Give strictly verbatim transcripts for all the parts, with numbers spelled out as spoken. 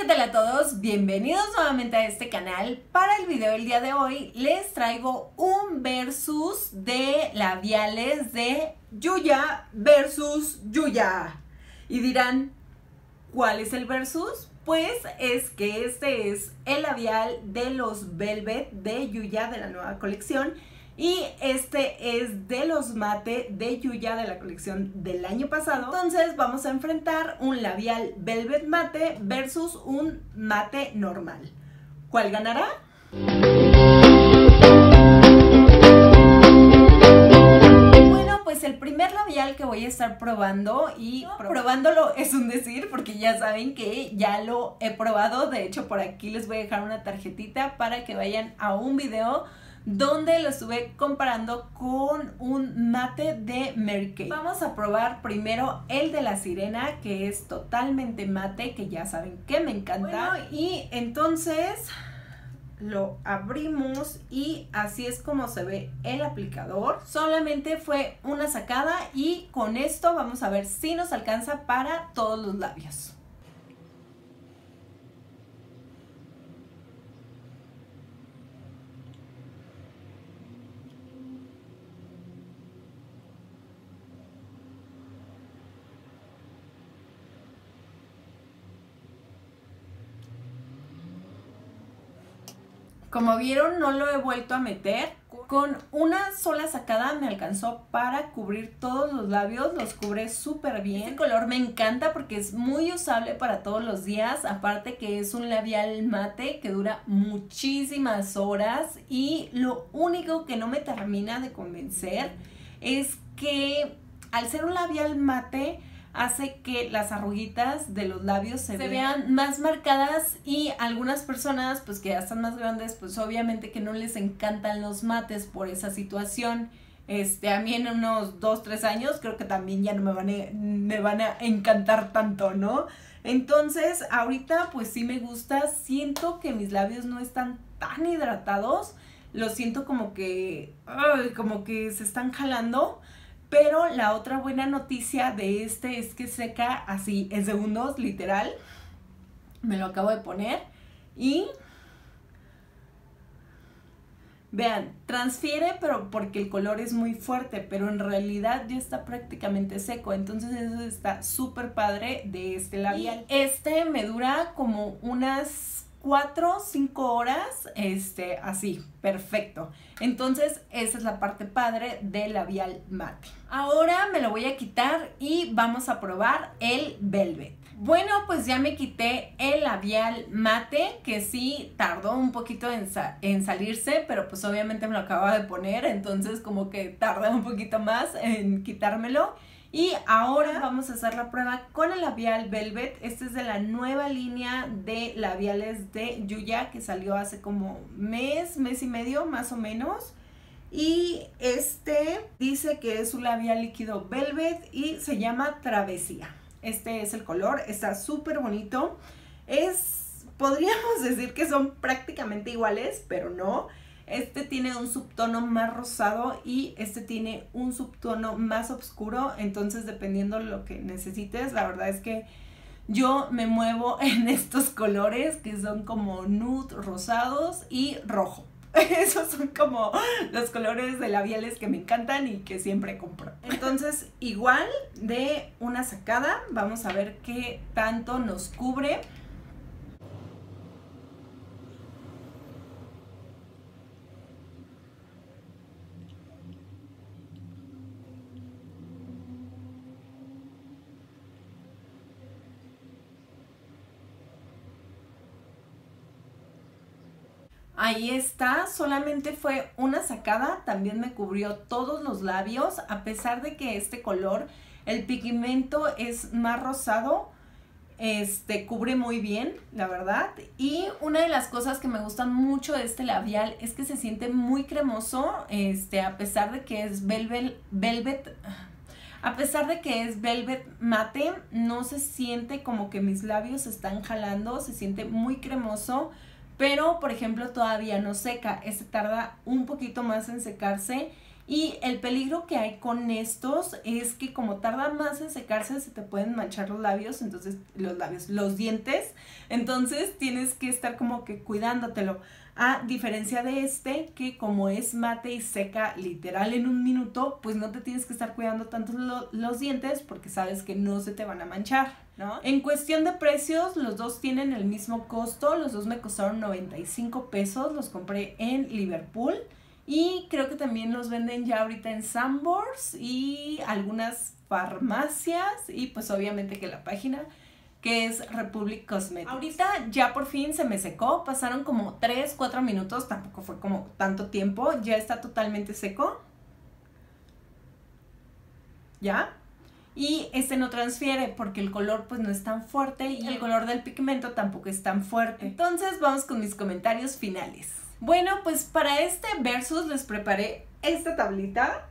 Hola, ¿qué tal a todos? Bienvenidos nuevamente a este canal. Para el video del día de hoy les traigo un versus de labiales de Yuya versus Yuya. Y dirán, ¿cuál es el versus? Pues es que este es el labial de los Velvet de Yuya de la nueva colección. Y este es de los mate de Yuya de la colección del año pasado. Entonces vamos a enfrentar un labial Velvet mate versus un mate normal. ¿Cuál ganará? Bueno, pues el primer labial que voy a estar probando, y probándolo es un decir porque ya saben que ya lo he probado. De hecho, por aquí les voy a dejar una tarjetita para que vayan a un video donde lo estuve comparando con un mate de Mary Kay. Vamos a probar primero el de la sirena, que es totalmente mate, que ya saben que me encanta. Bueno, y entonces lo abrimos y así es como se ve el aplicador. Solamente fue una sacada y con esto vamos a ver si nos alcanza para todos los labios. Como vieron, no lo he vuelto a meter. Con una sola sacada me alcanzó para cubrir todos los labios. Los cubre súper bien. Este color me encanta porque es muy usable para todos los días. Aparte que es un labial mate que dura muchísimas horas. Y lo único que no me termina de convencer es que al ser un labial mate hace que las arruguitas de los labios se, se vean más marcadas, y algunas personas pues que ya están más grandes pues obviamente que no les encantan los mates por esa situación. Este, a mí en unos dos, tres años creo que también ya no me van, a, me van a encantar tanto, ¿no? Entonces ahorita pues sí me gusta, siento que mis labios no están tan hidratados, los siento como que, ay, como que se están jalando. Pero la otra buena noticia de este es que seca así en segundos, literal. Me lo acabo de poner y vean, transfiere, pero porque el color es muy fuerte, pero en realidad ya está prácticamente seco. Entonces eso está súper padre de este labial. Y este me dura como unas cuatro, cinco horas, este, así, perfecto. Entonces esa es la parte padre del labial mate. Ahora me lo voy a quitar y vamos a probar el Velvet. Bueno, pues ya me quité el labial mate, que sí tardó un poquito en, sa en salirse, pero pues obviamente me lo acabo de poner, entonces como que tarda un poquito más en quitármelo. Y ahora vamos a hacer la prueba con el labial Velvet. Este es de la nueva línea de labiales de Yuya que salió hace como mes, mes y medio más o menos. Y este dice que es un labial líquido Velvet y se llama Travesía. Este es el color, está súper bonito. Es, podríamos decir que son prácticamente iguales, pero no. Este tiene un subtono más rosado y este tiene un subtono más oscuro. Entonces, dependiendo lo que necesites, la verdad es que yo me muevo en estos colores que son como nude, rosados y rojo. Esos son como los colores de labiales que me encantan y que siempre compro. Entonces, igual de una sacada, vamos a ver qué tanto nos cubre. Ahí está, solamente fue una sacada, también me cubrió todos los labios, a pesar de que este color, el pigmento es más rosado, este cubre muy bien, la verdad. Y una de las cosas que me gustan mucho de este labial es que se siente muy cremoso, este a pesar de que es velvet, velvet a pesar de que es velvet mate, no se siente como que mis labios se están jalando, se siente muy cremoso. Pero, por ejemplo, todavía no seca. Este tarda un poquito más en secarse. Y el peligro que hay con estos es que como tarda más en secarse, se te pueden manchar los labios. Entonces, los labios, los dientes. Entonces tienes que estar como que cuidándotelo. A diferencia de este, que como es mate y seca literal en un minuto, pues no te tienes que estar cuidando tanto lo, los dientes porque sabes que no se te van a manchar, ¿no? En cuestión de precios, los dos tienen el mismo costo. Los dos me costaron noventa y cinco pesos, los compré en Liverpool. Y creo que también los venden ya ahorita en Sanborns y algunas farmacias y pues obviamente que la página, que es Republic Cosmetics. Ahorita ya por fin se me secó, pasaron como tres, cuatro minutos, tampoco fue como tanto tiempo, ya está totalmente seco. ¿Ya? Y este no transfiere porque el color pues no es tan fuerte y el color del pigmento tampoco es tan fuerte. Entonces vamos con mis comentarios finales. Bueno, pues para este versus les preparé esta tablita.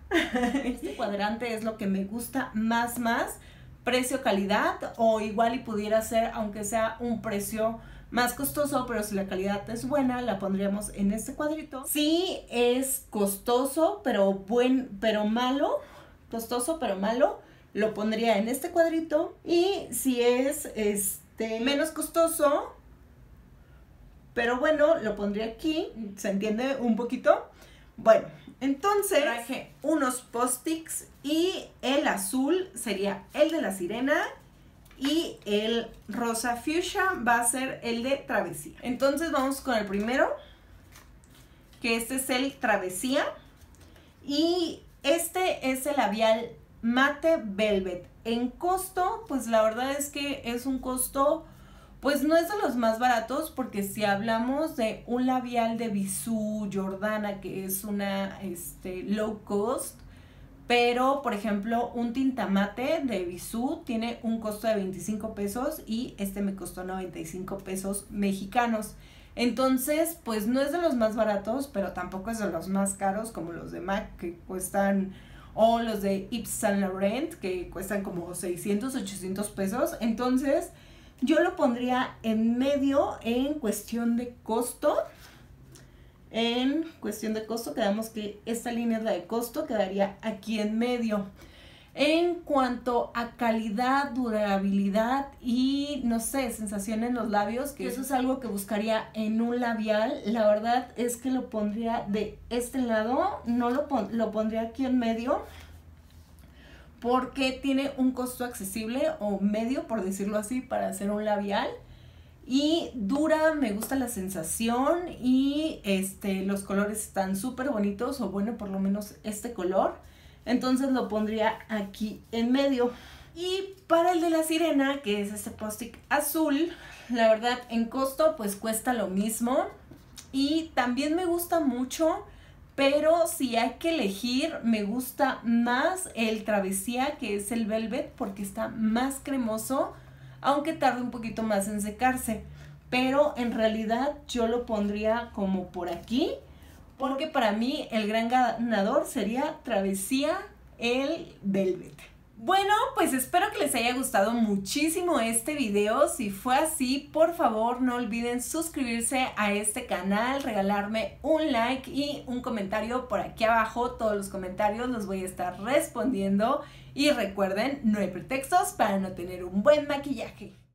Este cuadrante es lo que me gusta más más. Precio-calidad, o igual y pudiera ser, aunque sea un precio más costoso, pero si la calidad es buena, la pondríamos en este cuadrito. Sí es costoso, pero buen, pero malo. Costoso, pero malo. Lo pondría en este cuadrito. Y si es este menos costoso, pero bueno, lo pondría aquí, ¿se entiende un poquito? Bueno, entonces traje unos post-its y el azul sería el de la sirena y el rosa fuchsia va a ser el de travesía. Entonces vamos con el primero, que este es el travesía y este es el labial mate velvet. En costo, pues la verdad es que es un costo... pues no es de los más baratos porque si hablamos de un labial de Bisú Jordana, que es una este, low cost, pero por ejemplo un tintamate de Bisú tiene un costo de veinticinco pesos y este me costó noventa y cinco pesos mexicanos. Entonces pues no es de los más baratos, pero tampoco es de los más caros como los de MAC que cuestan... o los de Yves Saint Laurent que cuestan como seiscientos, ochocientos pesos. Entonces... yo lo pondría en medio en cuestión de costo. En cuestión de costo, quedamos que esta línea es la de costo, quedaría aquí en medio. En cuanto a calidad, durabilidad y, no sé, sensación en los labios, que eso es algo que buscaría en un labial, la verdad es que lo pondría de este lado, no lo, pon- lo pondría aquí en medio. Porque tiene un costo accesible o medio, por decirlo así, para hacer un labial. Y dura, me gusta la sensación y este, los colores están súper bonitos, o bueno, por lo menos este color. Entonces lo pondría aquí en medio. Y para el de la sirena, que es este post-it azul, la verdad en costo pues cuesta lo mismo. Y también me gusta mucho... pero si hay que elegir, me gusta más el travesía, que es el velvet, porque está más cremoso, aunque tarde un poquito más en secarse. Pero en realidad yo lo pondría como por aquí, porque para mí el gran ganador sería travesía el velvet. Bueno, pues espero que les haya gustado muchísimo este video. Si fue así, por favor no olviden suscribirse a este canal, regalarme un like y un comentario por aquí abajo. Todos los comentarios los voy a estar respondiendo. Y recuerden, no hay pretextos para no tener un buen maquillaje.